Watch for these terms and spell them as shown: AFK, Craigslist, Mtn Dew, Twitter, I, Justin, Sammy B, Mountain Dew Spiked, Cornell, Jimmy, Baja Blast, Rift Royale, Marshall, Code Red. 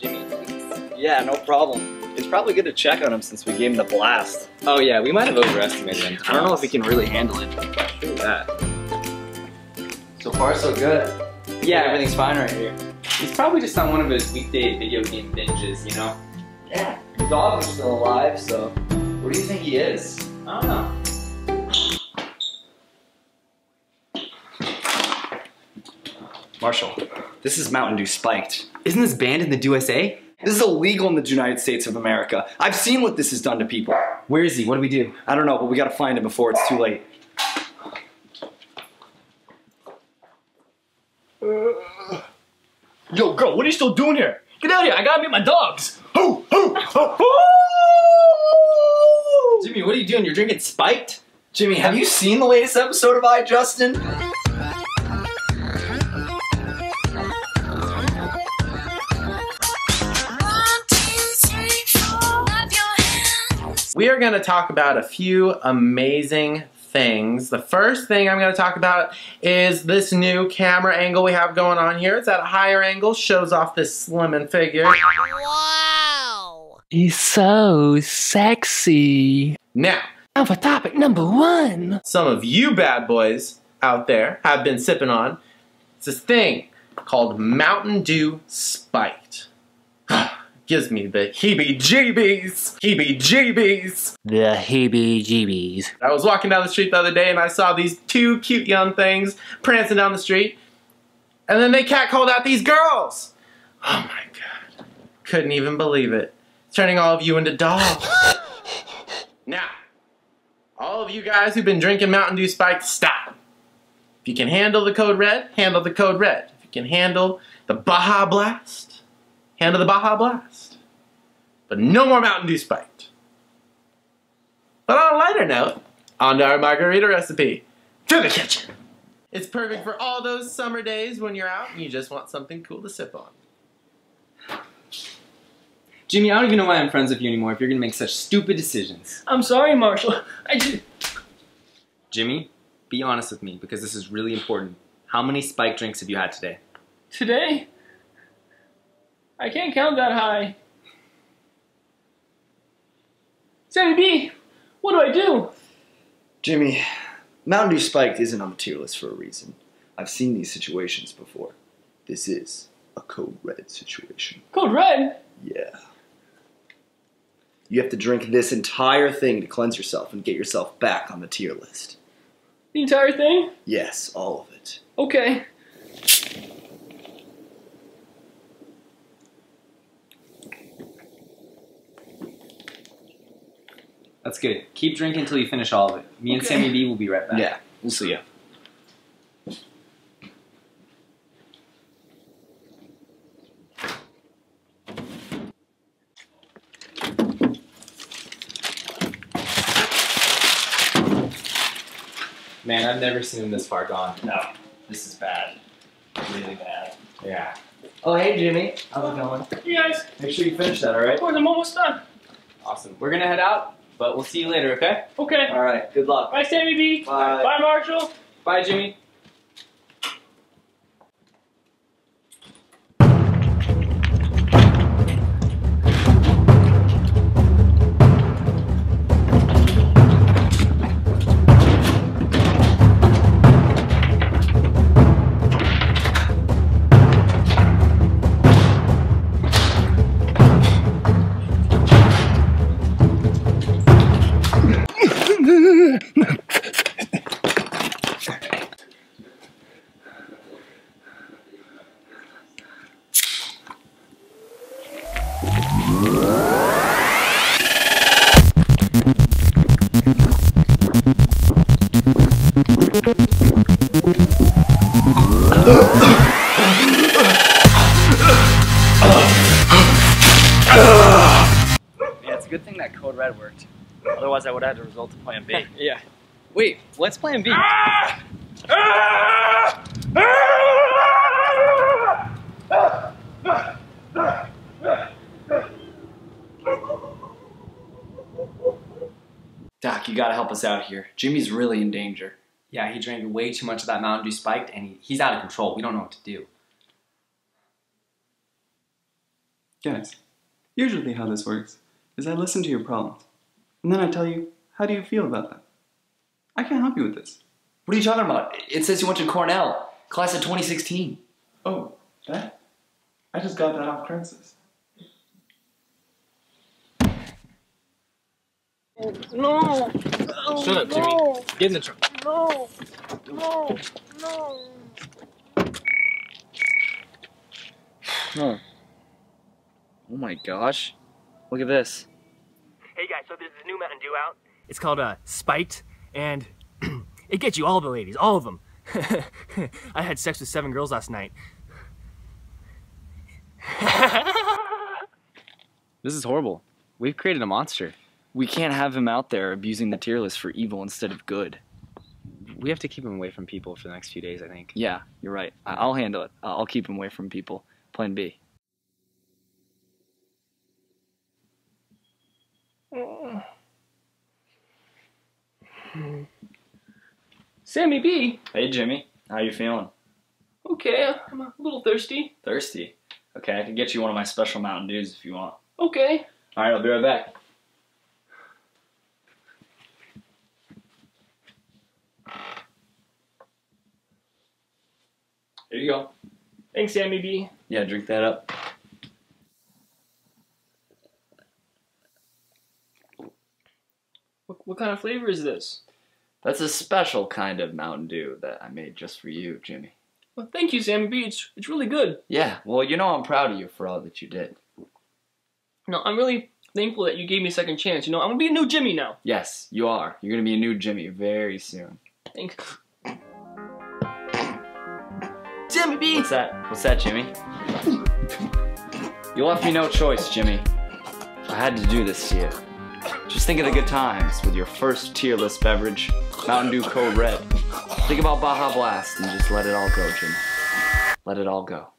Jimmy, please? Yeah, no problem. It's probably good to check on him since we gave him the blast. Oh yeah, we might have overestimated him. I don't know if he can really handle it. True that. So far, so good. Yeah, everything's fine right here. He's probably just on one of his weekday video game binges, you know? Yeah, the dog is still alive, so what do you think he is? I don't know. Marshall, this is Mountain Dew Spiked. Isn't this banned in the USA? This is illegal in the United States of America. I've seen what this has done to people. Where is he? What do we do? I don't know, but we gotta find him before it's too late. Yo, girl, what are you still doing here? Get out of here, I gotta meet my dogs. Hoo, hoo, hoo, hoo. Jimmy, what are you doing? You're drinking Spiked? Jimmy, have you seen the latest episode of I, Justin? We are going to talk about a few amazing things. The first thing I'm going to talk about is this new camera angle we have going on here. It's at a higher angle, shows off this slimming figure. Wow! He's so sexy. Now, now for topic number one. Some of you bad boys out there have been sipping on. It's this thing called Mountain Dew Spiked. Gives me the heebie-jeebies, heebie-jeebies. The heebie-jeebies. I was walking down the street the other day and I saw these two cute young things prancing down the street. And then they catcalled out these girls. Oh my God. Couldn't even believe it. Turning all of you into dogs. Now, all of you guys who've been drinking Mountain Dew Spiked, stop. If you can handle the Code Red, handle the Code Red. If you can handle the Baja Blast, handle the Baja Blast. But no more Mountain Dew Spiked. But on a lighter note, on to our margarita recipe. To the kitchen. It's perfect for all those summer days when you're out and you just want something cool to sip on. Jimmy, I don't even know why I'm friends with you anymore if you're gonna make such stupid decisions. I'm sorry, Marshall. I just... Jimmy, be honest with me because this is really important. How many spiked drinks have you had today? Today? I can't count that high. Sammy B, what do I do? Jimmy, Mountain Dew Spiked isn't on the tier list for a reason. I've seen these situations before. This is a Code Red situation. Code Red? Yeah. You have to drink this entire thing to cleanse yourself and get yourself back on the tier list. The entire thing? Yes, all of it. Okay. That's good. Keep drinking until you finish all of it. Me and Sammy B will be right back. Yeah, we'll see ya. Man, I've never seen him this far gone. No, this is bad. Really bad. Yeah. Oh, hey, Jimmy. How's it going? Hey, guys. Make sure you finish that, all right? Of course, I'm almost done. Awesome. We're going to head out. But we'll see you later, okay? Okay. All right, good luck. Bye, Sammy B. Bye. Bye, Marshall. Bye, Jimmy. Good thing that Code Red worked. Otherwise, I would have had to resort to Plan B. Yeah. Wait, what's Plan B? Ah! Ah! Ah! Ah! Ah! Ah! Ah! Doc, you gotta help us out here. Jimmy's really in danger. Yeah, he drank way too much of that Mountain Dew Spiked, and he's out of control. We don't know what to do. Guys, usually how this works is I listen to your problems, and then I tell you, how do you feel about that? I can't help you with this. What are you talking about? It says you went to Cornell, class of 2016. Oh, that? I just got that off Craigslist. No. No. Shut up, Jimmy. No. Get in the truck. No. No. No. Huh. Oh my gosh. Look at this. Hey guys, so there's this new Mountain Dew out. It's called Spiked, and it gets you all the ladies, all of them. I had sex with 7 girls last night. This is horrible. We've created a monster. We can't have him out there abusing the tier list for evil instead of good. We have to keep him away from people for the next few days, I think. Yeah, you're right. I'll handle it. I'll keep him away from people. Plan B. Sammy B! Hey, Jimmy. How you feeling? Okay, I'm a little thirsty. Thirsty? Okay, I can get you one of my special Mountain Dews if you want. Okay. Alright, I'll be right back. There you go. Thanks, Sammy B. Yeah, drink that up. What kind of flavor is this? That's a special kind of Mountain Dew that I made just for you, Jimmy. Well, thank you, Sammy B. It's really good. Yeah, well, you know I'm proud of you for all that you did. No, I'm really thankful that you gave me a second chance. You know, I'm going to be a new Jimmy now. Yes, you are. You're going to be a new Jimmy very soon. Thanks. Jimmy B! What's that? What's that, Jimmy? You left me no choice, Jimmy. I had to do this to you. Just think of the good times with your first tearless beverage, Mountain Dew Code Red. Think about Baja Blast and just let it all go, Jimmy. Let it all go.